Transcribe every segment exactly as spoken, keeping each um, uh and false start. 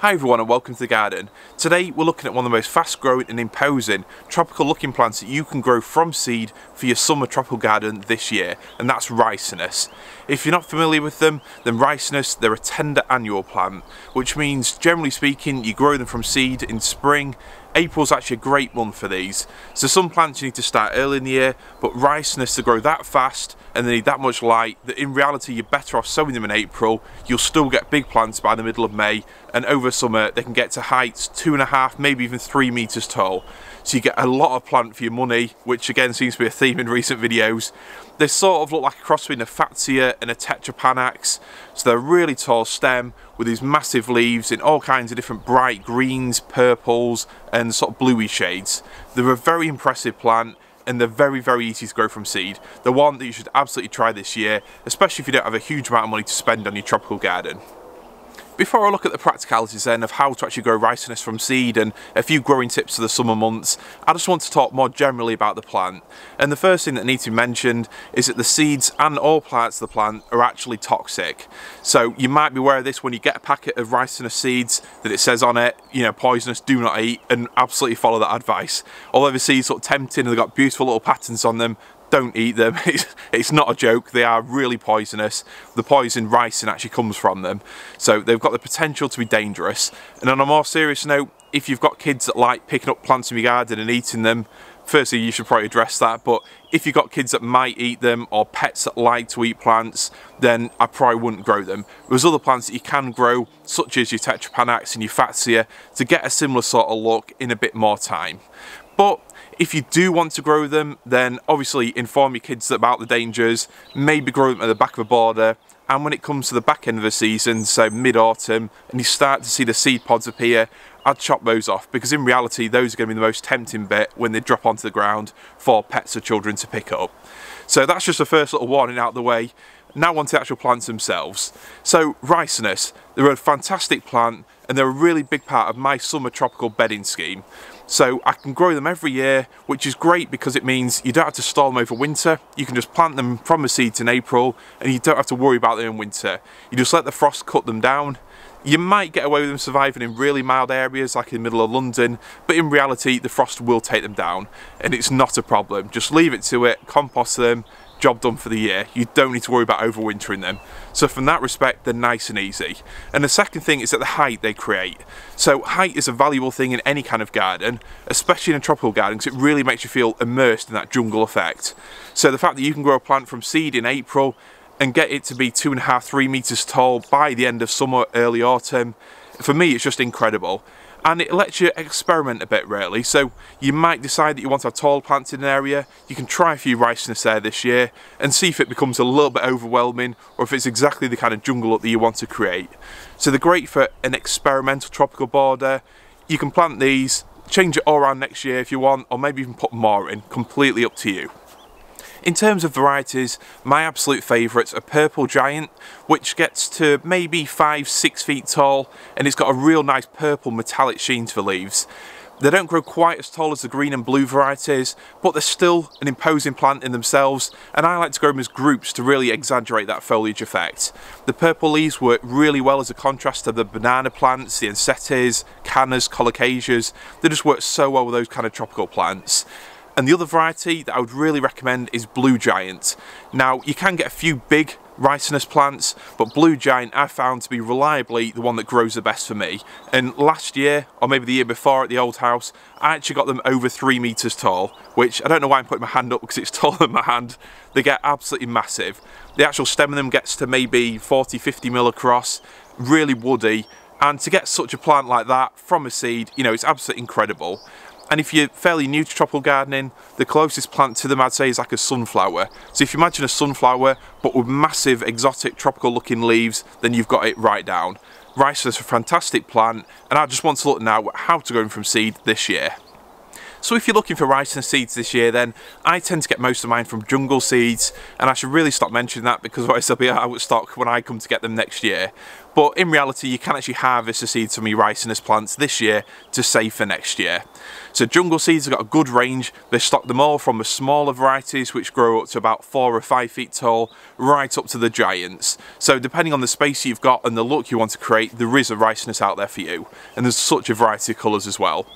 Hi everyone and welcome to the garden. Today we're looking at one of the most fast growing and imposing tropical looking plants that you can grow from seed for your summer tropical garden this year, and that's Ricinus. If you're not familiar with them, then Ricinus, they're a tender annual plant, which means generally speaking you grow them from seed in spring. April's actually a great month for these. So some plants you need to start early in the year, but Ricinus, to grow that fast and they need that much light, that in reality you're better off sowing them in April. You'll still get big plants by the middle of May, and over summer they can get to heights two and a half, maybe even three meters tall. So you get a lot of plant for your money, which again seems to be a theme in recent videos. They sort of look like a cross between a Fatsia and a Tetrapanax. So they're a really tall stem with these massive leaves in all kinds of different bright greens, purples and sort of bluey shades. They're a very impressive plant, and they're very, very easy to grow from seed. They're one that you should absolutely try this year, especially if you don't have a huge amount of money to spend on your tropical garden. Before I look at the practicalities then of how to actually grow Ricinus from seed and a few growing tips for the summer months, I just want to talk more generally about the plant. And the first thing that needs to be mentioned is that the seeds and all parts of the plant are actually toxic. So you might be aware of this when you get a packet of Ricinus seeds, that it says on it, you know, poisonous, do not eat, and absolutely follow that advice. Although the seeds look tempting and they've got beautiful little patterns on them, don't eat them. It's not a joke, they are really poisonous. The poison ricin actually comes from them, so they've got the potential to be dangerous. And on a more serious note, if you've got kids that like picking up plants in your garden and eating them, firstly you should probably address that, but if you've got kids that might eat them or pets that like to eat plants, then I probably wouldn't grow them. There's other plants that you can grow, such as your Tetrapanax and your Fatsia, to get a similar sort of look in a bit more time. But if you do want to grow them, then obviously inform your kids about the dangers, maybe grow them at the back of a border, and when it comes to the back end of the season, so mid-autumn, and you start to see the seed pods appear, I'd chop those off, because in reality those are going to be the most tempting bit when they drop onto the ground for pets or children to pick up. So that's just the first little warning out of the way. Now onto the actual plants themselves. So Ricinus, they're a fantastic plant and they're a really big part of my summer tropical bedding scheme. So I can grow them every year, which is great because it means you don't have to store them over winter. You can just plant them from the seeds in April and you don't have to worry about them in winter. You just let the frost cut them down. You might get away with them surviving in really mild areas like in the middle of London, but in reality the frost will take them down and it's not a problem. Just leave it to it, compost them, job done for the year. You don't need to worry about overwintering them. So from that respect, they're nice and easy. And the second thing is that the height they create. So height is a valuable thing in any kind of garden, especially in a tropical garden, because it really makes you feel immersed in that jungle effect. So the fact that you can grow a plant from seed in April and get it to be two and a half, three meters tall by the end of summer, early autumn, for me it's just incredible. And it lets you experiment a bit really, so you might decide that you want to have tall plants in an area. You can try a few Ricinus there this year and see if it becomes a little bit overwhelming or if it's exactly the kind of jungle look that you want to create. So they're great for an experimental tropical border. You can plant these, change it all around next year if you want, or maybe even put more in, completely up to you. In terms of varieties, my absolute favourites are Purple Giant, which gets to maybe five, six feet tall, and it's got a real nice purple metallic sheen to the leaves. They don't grow quite as tall as the green and blue varieties, but they're still an imposing plant in themselves, and I like to grow them as groups to really exaggerate that foliage effect. The purple leaves work really well as a contrast to the banana plants, the Ensetes, Cannas, Colocasias. They just work so well with those kind of tropical plants. And the other variety that I would really recommend is Blue Giant. Now, you can get a few big Ricinus plants, but Blue Giant I've found to be reliably the one that grows the best for me. And last year, or maybe the year before at the old house, I actually got them over three meters tall, which I don't know why I'm putting my hand up because it's taller than my hand. They get absolutely massive. The actual stem of them gets to maybe forty, fifty mil across, really woody. And to get such a plant like that from a seed, you know, it's absolutely incredible. And if you're fairly new to tropical gardening, the closest plant to them I'd say is like a sunflower. So if you imagine a sunflower but with massive exotic tropical looking leaves, then you've got it right down. Ricinus is a fantastic plant, and I just want to look now at how to grow them from seed this year. So if you're looking for Ricinus seeds this year, then I tend to get most of mine from Jungle Seeds, and I should really stop mentioning that because otherwise they'll be out of stock when I come to get them next year. but in reality you can actually harvest the seeds from your ricinus plants this year to save for next year. So Jungle Seeds have got a good range. They stock them all from the smaller varieties, which grow up to about four or five feet tall, right up to the giants. So depending on the space you've got and the look you want to create, there is a ricinus out there for you, and there's such a variety of colours as well.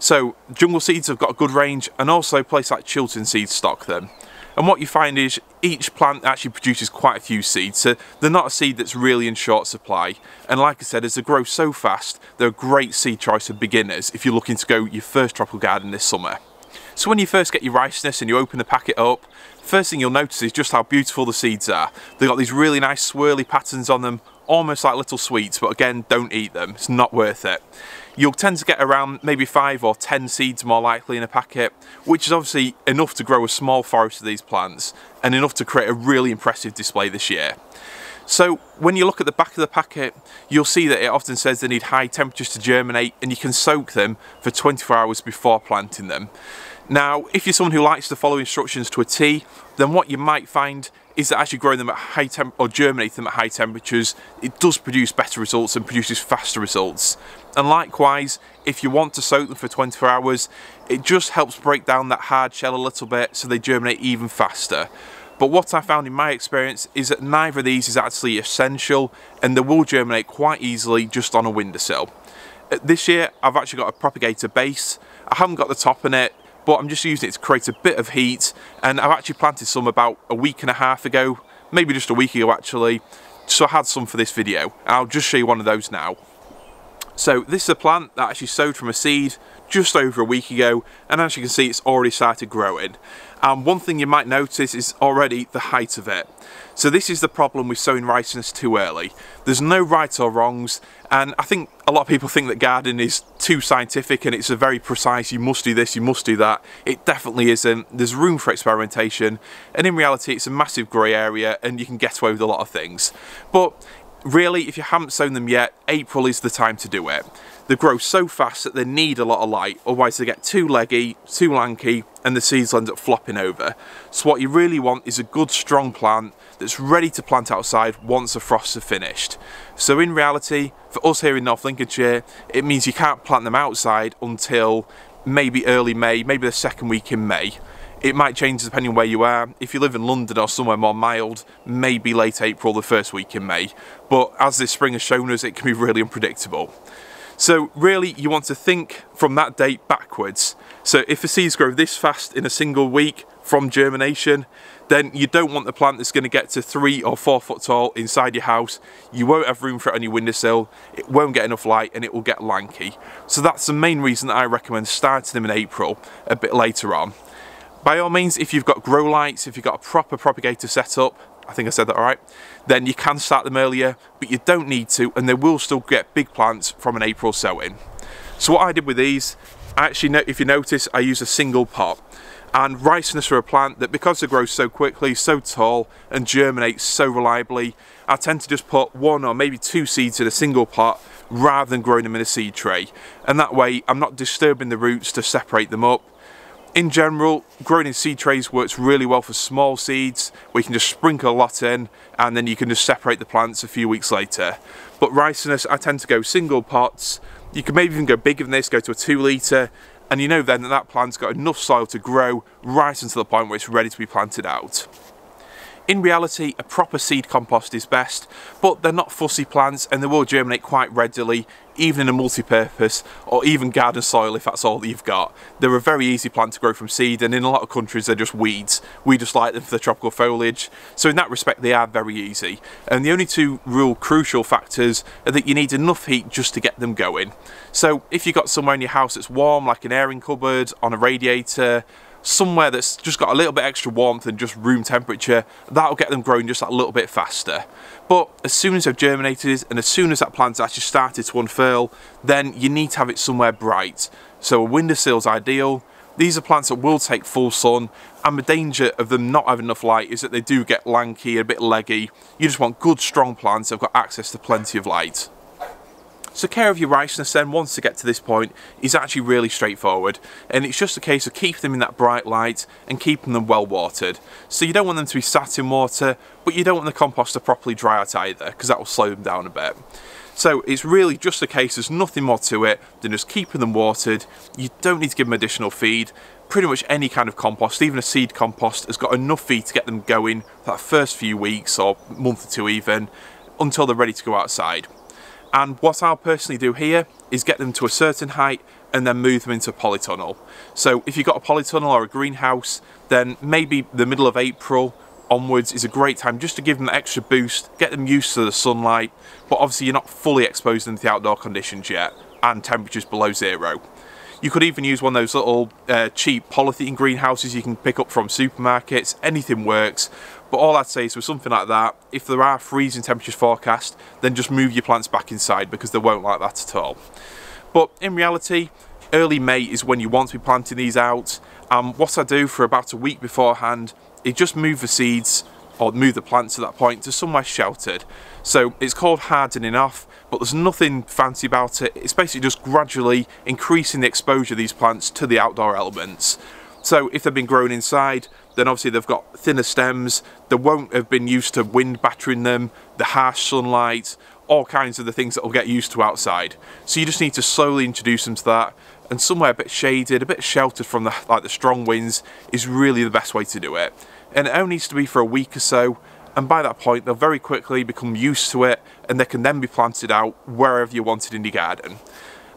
So Jungle Seeds have got a good range, and also places like Chiltern Seeds stock them. And what you find is each plant actually produces quite a few seeds, so they're not a seed that's really in short supply. And like I said, as they grow so fast, they're a great seed choice for beginners if you're looking to go your first tropical garden this summer. So when you first get your ricinus and you open the packet up, first thing you'll notice is just how beautiful the seeds are. They've got these really nice swirly patterns on them, almost like little sweets, but again, don't eat them, it's not worth it. You'll tend to get around maybe five or ten seeds more likely in a packet, which is obviously enough to grow a small forest of these plants and enough to create a really impressive display this year. So when you look at the back of the packet, you'll see that it often says they need high temperatures to germinate, and you can soak them for twenty-four hours before planting them. Now, if you're someone who likes to follow instructions to a T, then what you might find is that as you grow them at high temp or germinate them at high temperatures, it does produce better results and produces faster results. And likewise, if you want to soak them for twenty-four hours, it just helps break down that hard shell a little bit so they germinate even faster. But what I found in my experience is that neither of these is actually essential, and they will germinate quite easily just on a windowsill. This year, I've actually got a propagator base. I haven't got the top in it, but I'm just using it to create a bit of heat, and I've actually planted some about a week and a half ago, maybe just a week ago actually, so I had some for this video, and I'll just show you one of those now. So this is a plant that I actually sowed from a seed just over a week ago, and as you can see, it's already started growing. And one thing you might notice is already the height of it. So this is the problem with sowing ricinus too early. There's no right or wrongs, and I think a lot of people think that gardening is too scientific and it's a very precise, you must do this, you must do that. It definitely isn't. There's room for experimentation, and in reality it's a massive grey area and you can get away with a lot of things. But really, if you haven't sown them yet, April is the time to do it. They grow so fast that they need a lot of light, otherwise they get too leggy, too lanky, and the seeds end up flopping over. So what you really want is a good strong plant that's ready to plant outside once the frosts are finished. So in reality, for us here in North Lincolnshire, it means you can't plant them outside until maybe early May, maybe the second week in May. It might change depending on where you are. If you live in London or somewhere more mild, maybe late April, the first week in May. But as this spring has shown us, it can be really unpredictable. So really, you want to think from that date backwards. So if the seeds grow this fast in a single week from germination, then you don't want the plant that's going to get to three or four foot tall inside your house. You won't have room for it on your windowsill, it won't get enough light, and it will get lanky. So that's the main reason that I recommend starting them in April, a bit later on. By all means, if you've got grow lights, if you've got a proper propagator set up, I think I said that all right, then you can start them earlier, but you don't need to, and they will still get big plants from an April sowing. So what I did with these, I actually, if you notice, I use a single pot. And ricinus are a plant that, because they grow so quickly, so tall, and germinate so reliably, I tend to just put one or maybe two seeds in a single pot rather than growing them in a seed tray. And that way, I'm not disturbing the roots to separate them up. In general, growing in seed trays works really well for small seeds, where you can just sprinkle a lot in and then you can just separate the plants a few weeks later. But ricinus, I tend to go single pots. You can maybe even go bigger than this, go to a two litre, and you know then that that plant's got enough soil to grow right until the point where it's ready to be planted out. In reality, a proper seed compost is best, but they're not fussy plants and they will germinate quite readily, even in a multi-purpose or even garden soil if that's all that you've got. They're a very easy plant to grow from seed, and in a lot of countries they're just weeds. We just like them for the tropical foliage, so in that respect they are very easy. And the only two real crucial factors are that you need enough heat just to get them going. So if you've got somewhere in your house that's warm, like an airing cupboard, on a radiator, somewhere that's just got a little bit extra warmth and just room temperature, that'll get them growing just that little bit faster. But as soon as they've germinated and as soon as that plant's actually started to unfurl, then you need to have it somewhere bright. So a windowsill's ideal. These are plants that will take full sun, and the danger of them not having enough light is that they do get lanky, a bit leggy. You just want good strong plants that have got access to plenty of light. So care of your ricinus then, once they get to this point, is actually really straightforward, and it's just a case of keeping them in that bright light and keeping them well watered. So you don't want them to be sat in water, but you don't want the compost to properly dry out either, because that will slow them down a bit. So it's really just a case, there's nothing more to it than just keeping them watered. You don't need to give them additional feed. Pretty much any kind of compost, even a seed compost, has got enough feed to get them going for that first few weeks or month or two even, until they're ready to go outside. And what I'll personally do here is get them to a certain height and then move them into a polytunnel. So if you've got a polytunnel or a greenhouse, then maybe the middle of April onwards is a great time just to give them an extra boost, get them used to the sunlight, but obviously you're not fully exposed to the outdoor conditions yet and temperatures below zero. You could even use one of those little uh, cheap polythene greenhouses you can pick up from supermarkets. Anything works. But all I'd say is with something like that, if there are freezing temperatures forecast, then just move your plants back inside, because they won't like that at all. But in reality, early May is when you want to be planting these out. Um, what I do for about a week beforehand is just move the seeds, or move the plants at that point, to somewhere sheltered. So it's called hardening off, but there's nothing fancy about it. It's basically just gradually increasing the exposure of these plants to the outdoor elements. So if they've been grown inside, then obviously they've got thinner stems, they won't have been used to wind battering them, the harsh sunlight, all kinds of the things that will get used to outside. So you just need to slowly introduce them to that, and somewhere a bit shaded, a bit sheltered from the, like the strong winds is really the best way to do it. And it only needs to be for a week or so, and by that point they'll very quickly become used to it, and they can then be planted out wherever you want it in your garden.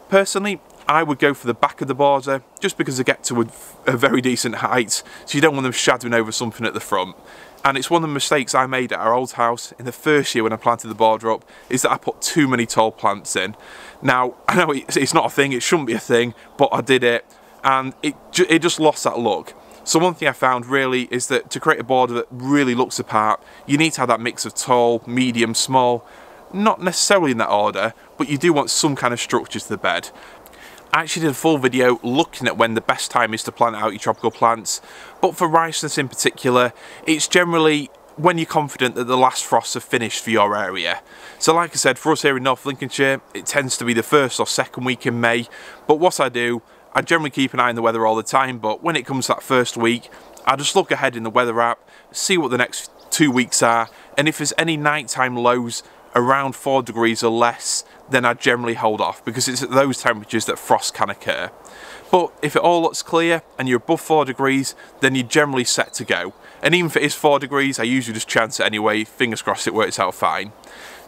Personally, I would go for the back of the border, just because they get to a, a very decent height, so you don't want them shadowing over something at the front. And it's one of the mistakes I made at our old house in the first year when I planted the border up, is that I put too many tall plants in. Now, I know it's not a thing, it shouldn't be a thing, but I did it, and it, it just lost that look. So one thing I found really is that to create a border that really looks the part, you need to have that mix of tall, medium, small, not necessarily in that order, but you do want some kind of structure to the bed. I actually did a full video looking at when the best time is to plant out your tropical plants, but for ricinus in particular, it's generally when you're confident that the last frosts have finished for your area. So like I said, for us here in North Lincolnshire, it tends to be the first or second week in May, but what I do, I generally keep an eye on the weather all the time, but when it comes to that first week, I just look ahead in the weather app, see what the next two weeks are, and if there's any nighttime lows around four degrees or less, then I generally hold off, because it's at those temperatures that frost can occur. But if it all looks clear and you're above four degrees, then you're generally set to go. And even if it is four degrees, I usually just chance it anyway, fingers crossed it works out fine.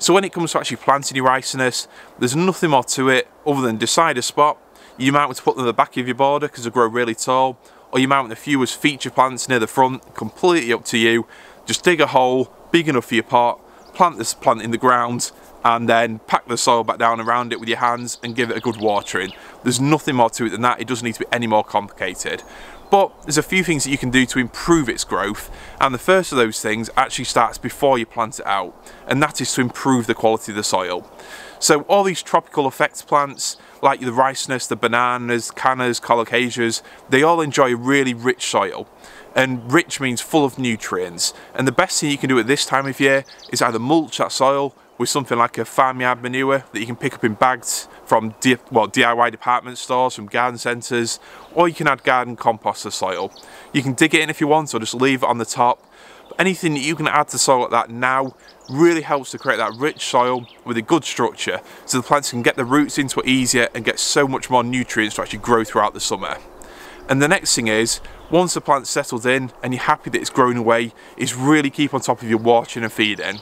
So when it comes to actually planting your ricinus, there's nothing more to it other than decide a spot. You might want to put them at the back of your border because they grow really tall, or you might want a few as feature plants near the front, completely up to you. Just dig a hole big enough for your pot, plant this plant in the ground, and then pack the soil back down around it with your hands and give it a good watering. There's nothing more to it than that, it doesn't need to be any more complicated. But there's a few things that you can do to improve its growth, and the first of those things actually starts before you plant it out, and that is to improve the quality of the soil. So all these tropical effect plants, like the ricinus, the bananas, cannas, colocasias, they all enjoy really rich soil. And rich means full of nutrients. And the best thing you can do at this time of year is either mulch that soil with something like a farmyard manure that you can pick up in bags from well, D I Y department stores, from garden centres, or you can add garden compost to soil. You can dig it in if you want, or just leave it on the top. But anything that you can add to soil like that now really helps to create that rich soil with a good structure, so the plants can get the roots into it easier and get so much more nutrients to actually grow throughout the summer. And the next thing is, once the plant's settled in and you're happy that it's grown away, is really keep on top of your watering and feeding.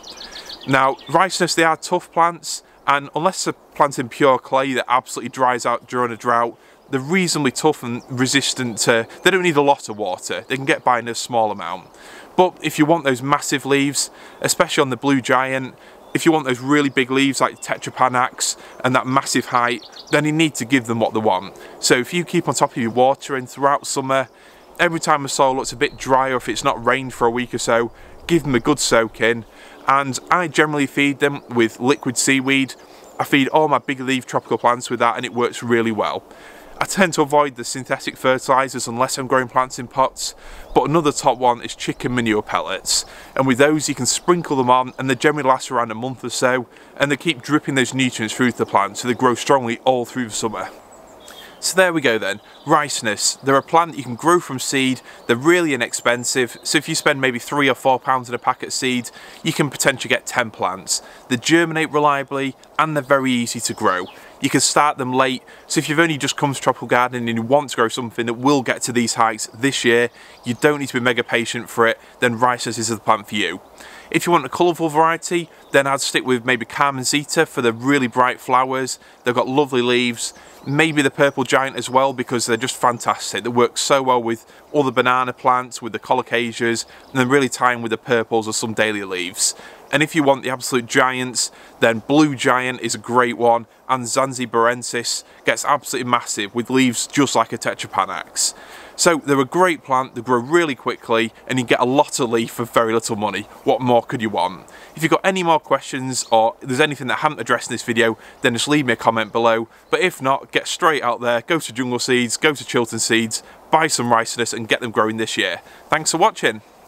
Now, ricinus, they are tough plants, and unless they're planted in pure clay that absolutely dries out during a drought, they're reasonably tough and resistant to, they don't need a lot of water, they can get by in a small amount. But if you want those massive leaves, especially on the Blue Giant, if you want those really big leaves like Tetrapanax and that massive height, then you need to give them what they want. So if you keep on top of your watering throughout summer, every time the soil looks a bit dry or if it's not rained for a week or so, give them a good soak in. And I generally feed them with liquid seaweed. I feed all my big leaf tropical plants with that, and it works really well. I tend to avoid the synthetic fertilisers unless I'm growing plants in pots, but another top one is chicken manure pellets, and with those you can sprinkle them on and they generally last around a month or so, and they keep dripping those nutrients through to the plant so they grow strongly all through the summer. So there we go then, ricinus. They're a plant that you can grow from seed, they're really inexpensive, so if you spend maybe three or four pounds on a packet of seed, you can potentially get ten plants. They germinate reliably and they're very easy to grow. You can start them late, so if you've only just come to tropical gardening and you want to grow something that will get to these heights this year, you don't need to be mega patient for it, then ricinus is the plant for you. If you want a colourful variety, then I'd stick with maybe Carmen Zeta for the really bright flowers. They've got lovely leaves. Maybe the Purple Giant as well, because they're just fantastic. They work so well with all the banana plants, with the Colocasias, and then really tie in with the purples or some dahlia leaves. And if you want the absolute giants, then Blue Giant is a great one, and Zanzibarensis gets absolutely massive with leaves just like a Tetrapanax. So they're a great plant, they grow really quickly, and you get a lot of leaf for very little money. What more could you want? If you've got any more questions or if there's anything that I haven't addressed in this video, then just leave me a comment below. But if not, get straight out there, go to Jungle Seeds, go to Chiltern Seeds, buy some ricinus and get them growing this year. Thanks for watching.